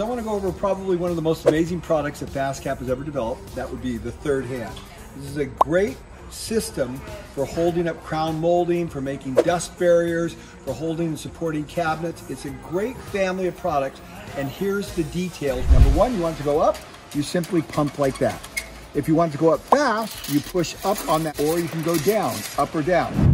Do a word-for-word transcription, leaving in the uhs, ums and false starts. I want to go over probably one of the most amazing products that FastCap has ever developed. That would be the Third Hand. This is a great system for holding up crown molding, for making dust barriers, for holding and supporting cabinets. It's a great family of products, and here's the details. Number one, you want it to go up, you simply pump like that. If you want it to go up fast, you push up on that, or you can go down, up or down.